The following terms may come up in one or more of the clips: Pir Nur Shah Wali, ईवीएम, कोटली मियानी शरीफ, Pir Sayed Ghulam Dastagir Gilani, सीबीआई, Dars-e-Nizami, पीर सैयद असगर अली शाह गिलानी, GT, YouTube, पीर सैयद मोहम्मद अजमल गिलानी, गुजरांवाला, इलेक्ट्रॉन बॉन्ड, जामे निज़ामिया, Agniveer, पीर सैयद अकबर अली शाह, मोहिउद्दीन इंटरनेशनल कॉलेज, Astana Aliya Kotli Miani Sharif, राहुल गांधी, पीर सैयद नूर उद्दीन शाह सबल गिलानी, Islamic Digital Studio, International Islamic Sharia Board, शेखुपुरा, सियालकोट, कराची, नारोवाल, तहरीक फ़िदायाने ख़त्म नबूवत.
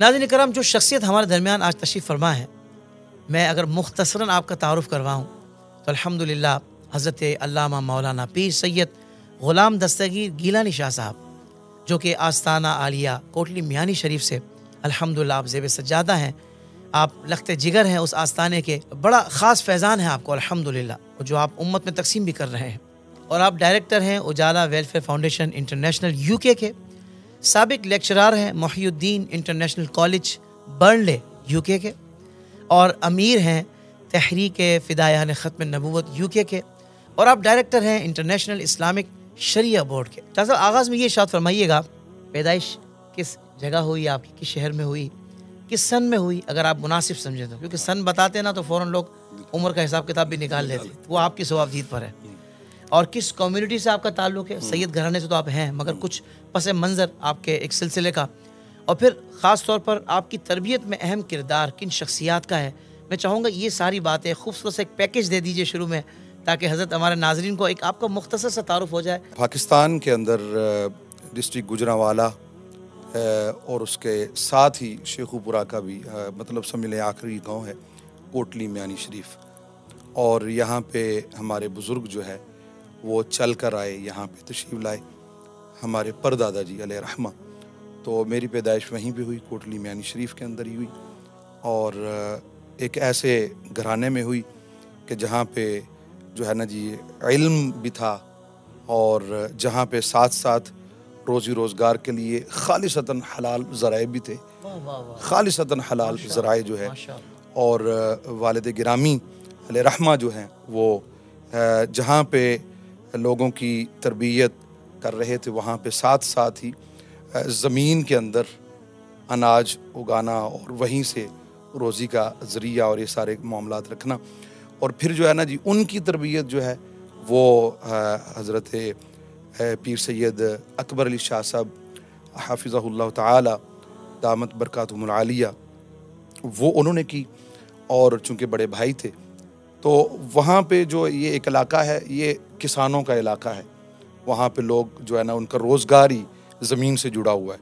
नाज़रीन करम, जो शख्सियत हमारे दरमियान आज तशरीफ़ फरमा है, मैं अगर मुख्तसरन आपका तारुफ़ करवाऊँ तो अल्हम्दुलिल्लाह हज़रत अल्लामा मौलाना पीर सैयद ग़ुलाम दस्तगीर गीलानी शाह साहब, जो कि आस्ताना आलिया कोटली मियानी शरीफ से अल्हम्दुलिल्लाह आप ज़ेब सज्जादा हैं, आप लखते जिगर हैं उस आस्ताने के, बड़ा ख़ास फैज़ान है आपको अल्हम्दुलिल्लाह, जो आप उम्मत में तकसीम भी कर रहे हैं। और आप डायरेक्टर हैं Ujala welfare foundation international UK के, साबिक लेक्चरार हैं मोहिउद्दीन इंटरनेशनल कॉलेज Burnley UK के, और अमीर हैं तहरीक फ़िदायाने ख़त्म नबूवत UK के, और आप डायरेक्टर हैं इंटरनेशनल इस्लामिक शरिया बोर्ड के। डॉक्टर साहब, आगाज़ में ये इरशाद फरमाइएगा, पैदाइश किस जगह हुई आपकी, किस शहर में हुई, किस सन में हुई, अगर आप मुनासिब समझें तो, क्योंकि सन बताते हैं ना तो फ़ौरन लोग उम्र का हिसाब किताब भी निकाल लेते हैं, वो आपकी सवाबदीद पर है। और किस कम्युनिटी से आपका ताल्लुक़ है? सैयद घराने से तो आप हैं, मगर कुछ पस मंज़र आपके एक सिलसिले का, और फिर ख़ास तौर पर आपकी तरबियत में अहम किरदार किन शख्सियात का है, मैं चाहूँगा ये सारी बातें खूबसूरत से एक पैकेज दे दीजिए शुरू में, ताकि हज़रत हमारे नाजरीन को एक आपका मुख्तसर सा तारुफ़ हो जाए। पाकिस्तान के अंदर डिस्ट्रिक्ट गुजरांवाला और उसके साथ ही शेखुपुरा का भी मतलब समझ लें आखिरी गाँव है कोटली मियानी शरीफ, और यहाँ पर हमारे बुज़ुर्ग जो है वो चल कर आए, यहाँ पे तशरीफ़ लाए हमारे परदादा जी अलैहि रहमा। तो मेरी पैदाइश वहीं पे हुई, कोटली मियानी शरीफ़ के अंदर ही हुई, और एक ऐसे घराने में हुई कि जहाँ पे जो है ना जी इल्म भी था, और जहाँ पे साथ साथ रोज़ी रोज़गार के लिए खालिसतन हलाल ज़राए भी थे, खालिसतन हलाल ज़राए जो है, और वालिद गिरामी अलैहि रहमा जो हैं वो जहाँ पे लोगों की तरबियत कर रहे थे, वहाँ पे साथ साथ ही ज़मीन के अंदर अनाज उगाना और वहीं से रोज़ी का ज़रिया और ये सारे मामलात रखना। और फिर जो है ना जी उनकी तरबियत जो है वो हज़रत पीर सैयद अकबर अली शाह साहब हाफ़िज़हुल्लाह ताला दामत बरकातुहुल आलिया, वो उन्होंने की, और चूँकि बड़े भाई थे तो वहाँ पे जो ये एक इलाका है ये किसानों का इलाका है, वहाँ पे लोग जो है ना उनका रोज़गार ही ज़मीन से जुड़ा हुआ है।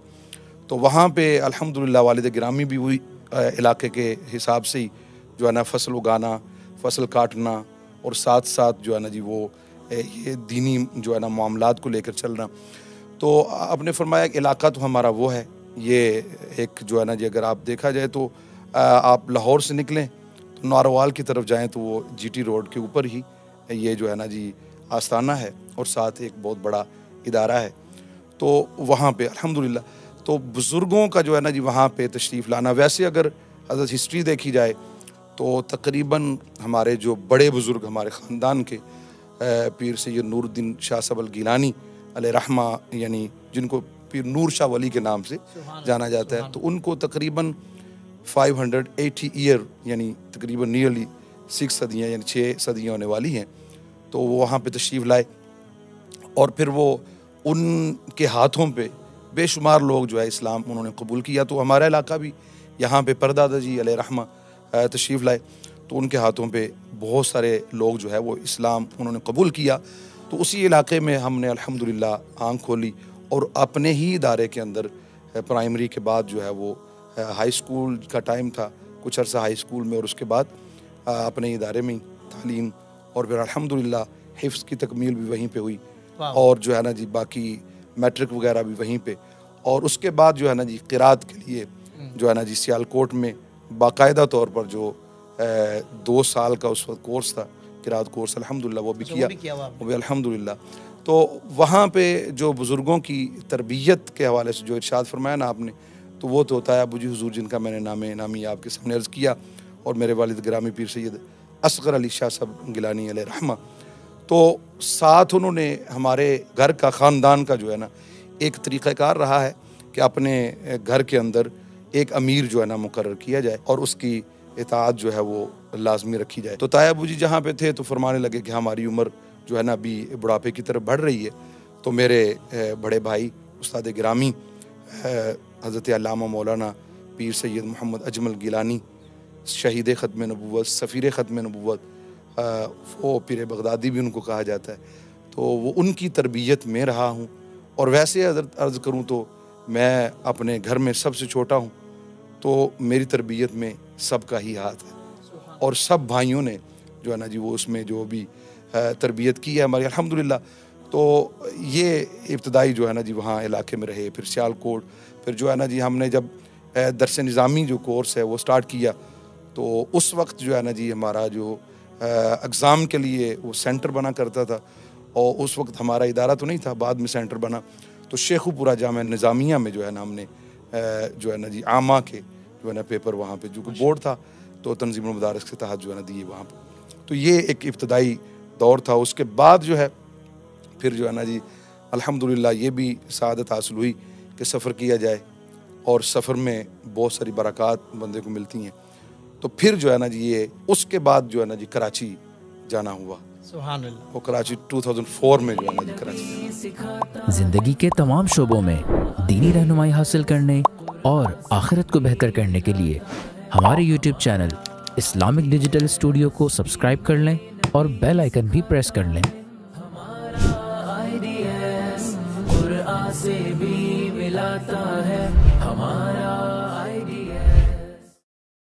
तो वहाँ पे अल्हम्दुलिल्लाह वालिद गिरामी भी हुई इलाके के हिसाब से ही जो है ना फसल उगाना, फसल काटना, और साथ साथ जो है ना जी वो ये दीनी जो है ना मामलात को लेकर चलना। तो आपने फरमाया इलाका तो हमारा वो है, ये एक जो है ना जी अगर आप देखा जाए तो आप लाहौर से निकलें नारोवाल की तरफ जाएं तो वो GT रोड के ऊपर ही ये जो है ना जी आस्ताना है, और साथ एक बहुत बड़ा इदारा है। तो वहाँ पे अल्हम्दुलिल्लाह तो बुज़ुर्गों का जो है ना जी वहाँ पे तशरीफ़ लाना। वैसे अगर हज़रत हिस्ट्री देखी जाए तो तकरीबन हमारे जो बड़े बुज़ुर्ग हमारे ख़ानदान के पीर सैयद नूर उद्दीन शाह सबल गिलानी अलैहि रहमा, यानी जिनको पीर नूर शाह वली के नाम से जाना जाता है, तो उनको तकरीबन 580 ईयर यानी तकरीबन नियरली 6 सदियाँ यानी 6 सदियाँ होने वाली हैं, तो वो वहाँ पे तशरीफ़ लाए। और फिर वो उनके हाथों पे बेशुमार लोग जो है इस्लाम उन्होंने कबूल किया। तो हमारा इलाका भी यहाँ पे परदादा जी अलैहि रहमा तशरीफ़ लाए, तो उनके हाथों पे बहुत सारे लोग जो है वो इस्लाम उन्होंने कबूल किया। तो उसी इलाके में हमने अल्हम्दुलिल्लाह आँख खोली और अपने ही इदारे के अंदर प्राइमरी के बाद जो है वो हाई स्कूल का टाइम था, कुछ अर्सा हाई स्कूल में, और उसके बाद अपने इदारे में तालीम, और फिर अल्हम्दुलिल्लाह हिफ्ज़ की तकमील भी वहीं पे हुई, और जो है ना जी बाकी मैट्रिक वगैरह भी वहीं पे, और उसके बाद जो है ना जी क़िरात के लिए जो है ना जी सियालकोट में बाकायदा तौर पर जो 2 साल का उस वक्त कोर्स था क़िरात कोर्स, अल्हम्दुलिल्लाह वो भी किया, वो भी अल्हम्दुलिल्लाह। तो वहाँ पर जो बुज़ुर्गों की तरबियत के हवाले से जो इरशाद फरमाया ना आपने, तो वो तो होता है अबू जी हुजूर, जिनका मैंने नामी आपके सामने अर्ज़ किया, और मेरे वालिद गिरामी पीर सैयद असगर अली शाह साहब गिलानी अलैहि रहमा। तो साथ उन्होंने हमारे घर का ख़ानदान का जो है ना एक तरीक़ाकार रहा है कि अपने घर के अंदर एक अमीर जो है ना मुकर्रर किया जाए और उसकी इताअत जो है वो लाजमी रखी जाए। तो ताया अबू जी जहाँ पे थे तो फरमाने लगे कि हमारी उम्र जो है ना अभी बुढ़ापे की तरफ बढ़ रही है, तो मेरे बड़े भाई उस्ताद गिरामी हज़रत अल्लामा मौलाना पीर सैयद मोहम्मद अजमल गिलानी शहीद ख़त्म नबूवत, सफ़ीर ख़त्म नबूवत, वो पीर बगदादी भी उनको कहा जाता है, तो वो उनकी तरबियत में रहा हूँ। और वैसे अर्ज़ करूँ तो मैं अपने घर में सबसे छोटा हूँ, तो मेरी तरबियत में सब का ही हाथ है और सब भाइयों ने जो है ना जी वो उसमें जो भी तरबियत की है हमारी अल्हम्दुलिल्लाह। तो ये इब्तदाई जो है ना जी वहाँ इलाके में रहे, फिर सियालकोट, फिर जो है ना जी हमने जब दर्स-ए-निज़ामी जो कोर्स है वो स्टार्ट किया तो उस वक्त जो है ना जी हमारा जो एग्ज़ाम के लिए वो सेंटर बना करता था और उस वक्त हमारा इदारा तो नहीं था, बाद में सेंटर बना। तो शेखुपुरा जामे निज़ामिया में जो है ना हमने जो है ना जी आमा के जो है ना पेपर वहाँ पे जो कि बोर्ड था तो तंजीम मदारिस के तहत जो है ना दिए वहाँ पर। तो ये एक इब्तदाई दौर था। उसके बाद जो है फिर जो है ना जी अल्हम्दुलिल्लाह ये भी सआदत हासिल हुई कि सफ़र किया जाए और सफ़र में बहुत सारी बरक़ात बंदे को मिलती हैं। तो फिर जो है ना जी ये उसके बाद जो है ना जी कराची जाना हुआ। सुभान अल्लाह। वो कराची 2004 में जो है ना जी कराची। ज़िंदगी के तमाम शोबों में दीनी रहनुमाई हासिल करने और आखिरत को बेहतर करने के लिए हमारे YouTube channel Islamic digital studio को सब्सक्राइब कर लें और बेल आइकन भी प्रेस कर लें। से भी मिलाता है